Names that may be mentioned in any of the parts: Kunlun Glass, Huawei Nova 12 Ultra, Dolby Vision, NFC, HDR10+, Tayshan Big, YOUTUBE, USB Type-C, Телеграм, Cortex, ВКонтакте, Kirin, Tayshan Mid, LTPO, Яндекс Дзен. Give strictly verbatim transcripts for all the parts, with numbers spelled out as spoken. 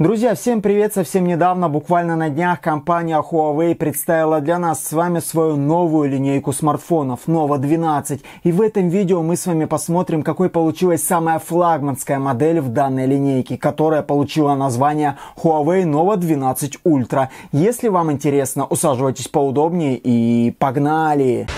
Друзья, всем привет! Совсем недавно, буквально на днях, компания Huawei представила для нас с вами свою новую линейку смартфонов Nova двенадцать. И в этом видео мы с вами посмотрим, какой получилась самая флагманская модель в данной линейке, которая получила название Huawei Nova двенадцать Ultra. Если вам интересно, усаживайтесь поудобнее и погнали!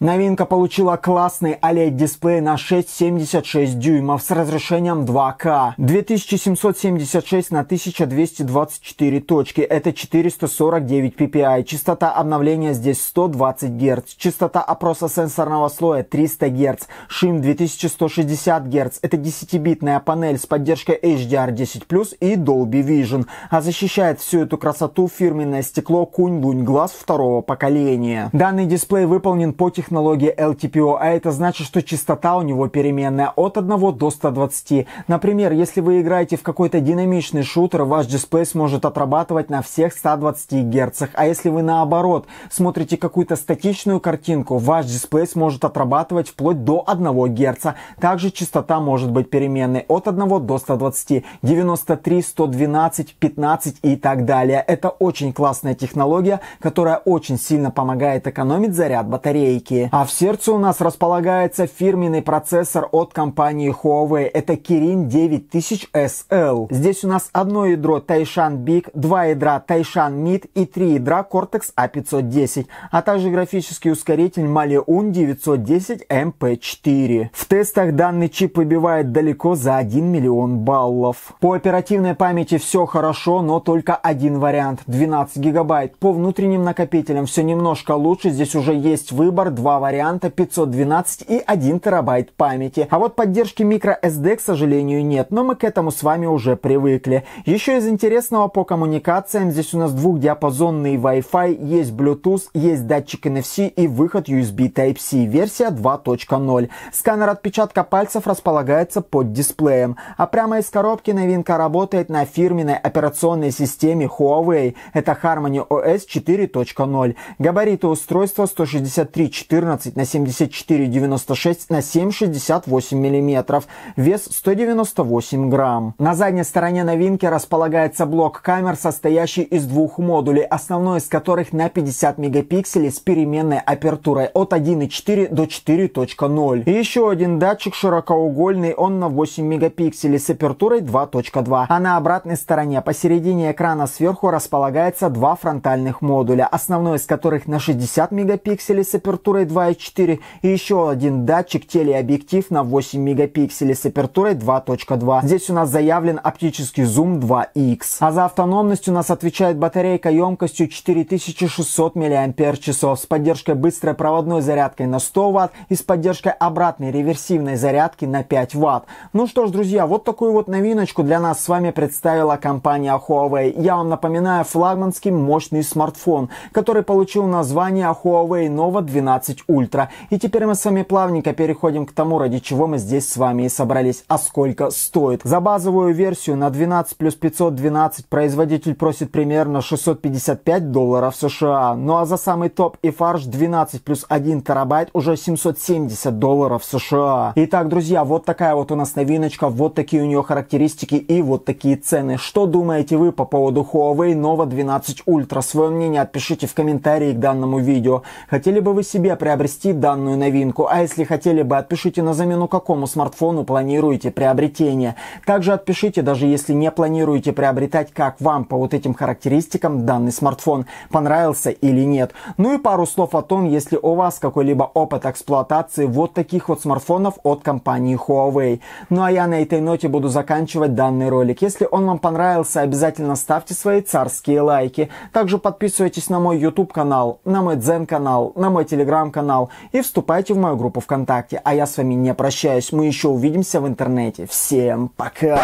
Новинка получила классный о лед-дисплей на шесть целых семьдесят шесть дюймов с разрешением два ка, две тысячи семьсот семьдесят шесть на тысячу двести двадцать четыре точки, это четыреста сорок девять пи пи ай, частота обновления здесь сто двадцать герц, частота опроса сенсорного слоя триста герц, шим две тысячи сто шестьдесят герц, это десятибитная панель с поддержкой эйч ди ар десять плюс и Dolby Vision, а защищает всю эту красоту фирменное стекло Kunlun Glass второго поколения. Данный дисплей выполнен по технологии технологии эл ти пи о, а это значит, что частота у него переменная от одного до ста двадцати. Например, если вы играете в какой-то динамичный шутер, ваш дисплей сможет отрабатывать на всех ста двадцати герцах, а если вы наоборот смотрите какую-то статичную картинку, ваш дисплей сможет отрабатывать вплоть до одного герца. Также частота может быть переменной от одного до ста двадцати, девяносто три, сто двенадцать, пятнадцать и так далее. Это очень классная технология, которая очень сильно помогает экономить заряд батарейки. А в сердце у нас располагается фирменный процессор от компании Huawei. Это Kirin девять тысяч эс эл. Здесь у нас одно ядро Tayshan Big, два ядра Tayshan Mid и три ядра Cortex а пятьсот десять, а также графический ускоритель Mali-Un девятьсот десять эм пэ четыре. В тестах данный чип выбивает далеко за один миллион баллов. По оперативной памяти все хорошо, но только один вариант – двенадцать гигабайт. По внутренним накопителям все немножко лучше, здесь уже есть выбор, два Два варианта, пятьсот двенадцать и один терабайт памяти. А вот поддержки microSD, к сожалению, нет, но мы к этому с вами уже привыкли. Еще из интересного по коммуникациям, здесь у нас двухдиапазонный Wi-Fi, есть Bluetooth, есть датчик эн эф си и выход ю эс би тайп си, версия два точка ноль. Сканер отпечатка пальцев располагается под дисплеем. А прямо из коробки новинка работает на фирменной операционной системе Huawei. Это Harmony о эс четыре точка ноль. Габариты устройства сто шестьдесят три четырнадцать на семьдесят четыре девяносто шесть на семь шестьдесят восемь миллиметров, вес сто девяносто восемь грамм. На задней стороне новинки располагается блок камер, состоящий из двух модулей, основной из которых на пятьдесят мегапикселей с переменной апертурой от один и четыре до четыре точка ноль. И еще один датчик широкоугольный, он на восемь мегапикселей с апертурой два точка два. А на обратной стороне посередине экрана сверху располагается два фронтальных модуля, основной из которых на шестьдесят мегапикселей с апертурой два и четыре и еще один датчик телеобъектив на восемь мегапикселей с апертурой два точка два. Здесь у нас заявлен оптический зум два икс. А за автономность у нас отвечает батарейка емкостью четыре тысячи шестьсот миллиампер-часов с поддержкой быстрой проводной зарядкой на сто ватт и с поддержкой обратной реверсивной зарядки на пять ватт. Ну что ж, друзья, вот такую вот новиночку для нас с вами представила компания Huawei. Я вам напоминаю, флагманский мощный смартфон, который получил название Huawei Nova двенадцать Ultra. И теперь мы с вами плавненько переходим к тому, ради чего мы здесь с вами и собрались. А сколько стоит? За базовую версию на двенадцать плюс пятьсот двенадцать производитель просит примерно шестьсот пятьдесят пять долларов США. Ну а за самый топ и фарш двенадцать плюс один терабайт уже семьсот семьдесят долларов США. Итак, друзья, вот такая вот у нас новиночка, вот такие у нее характеристики и вот такие цены. Что думаете вы по поводу Huawei Nova двенадцать Ultra? Свое мнение отпишите в комментарии к данному видео. Хотели бы вы себе приобрести данную новинку, а если хотели бы, отпишите, на замену какому смартфону планируете приобретение. Также отпишите, даже если не планируете приобретать, как вам по вот этим характеристикам данный смартфон, понравился или нет. Ну и пару слов о том, если у вас какой-либо опыт эксплуатации вот таких вот смартфонов от компании Huawei. Ну а я на этой ноте буду заканчивать данный ролик. Если он вам понравился, обязательно ставьте свои царские лайки. Также подписывайтесь на мой YouTube канал, на мой Дзен канал, на мой Телеграм канал и вступайте в мою группу ВКонтакте. А я с вами не прощаюсь. Мы еще увидимся в интернете. Всем пока!